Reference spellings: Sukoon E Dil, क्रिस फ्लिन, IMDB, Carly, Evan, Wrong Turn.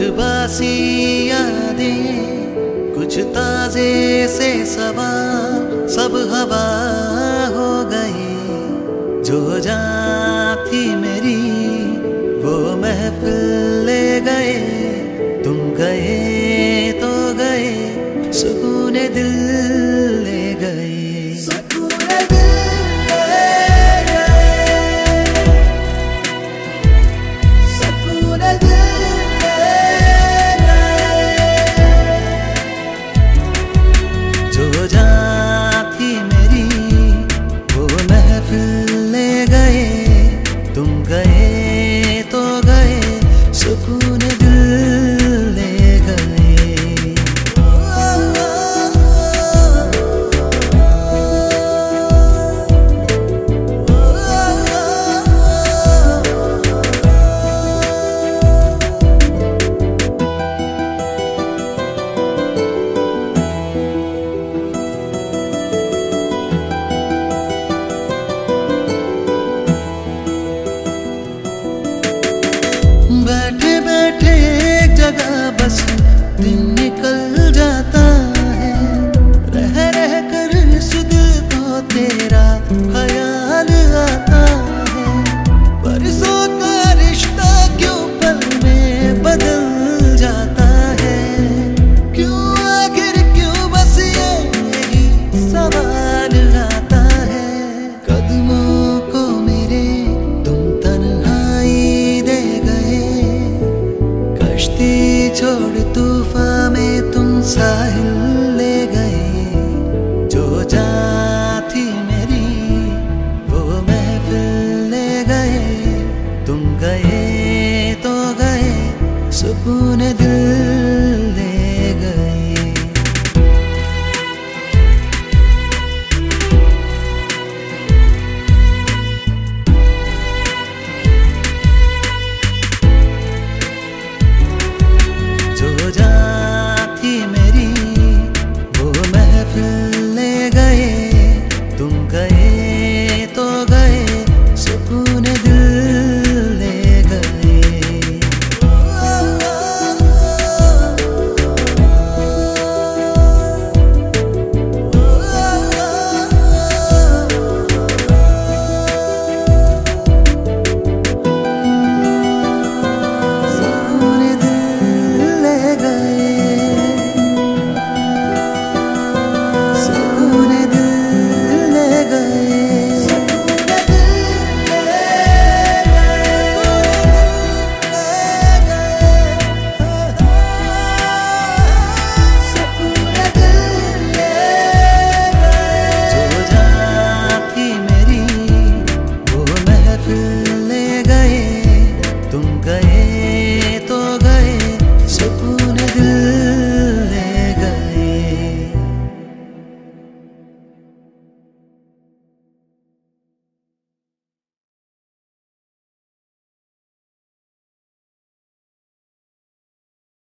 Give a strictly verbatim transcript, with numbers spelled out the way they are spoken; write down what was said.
कुछ बासी यादें, कुछ ताजे से सवाल, सब हवा हो गई। जो जान थी मेरी वो महफिल ले गए। तुम गए तो गए, सुकून ए दिल ले गए। बैठे बैठे एक जगह बस दिन निकल जाता है। रह रह कर इस दिल को तेरा ख्याल आता है। परसों का रिश्ता क्यों पल में बदल जाता है? क्यों आखिर क्यों, बस ये मेरी सवाल आता है। कदमों को मेरे तुम तन्हाई दे गए। छोड़ तूफान में तुम साहिल ले गए। जो जान थी मेरी वो महफिल ले गए। तुम गए तो गए, सुकून ए दिल।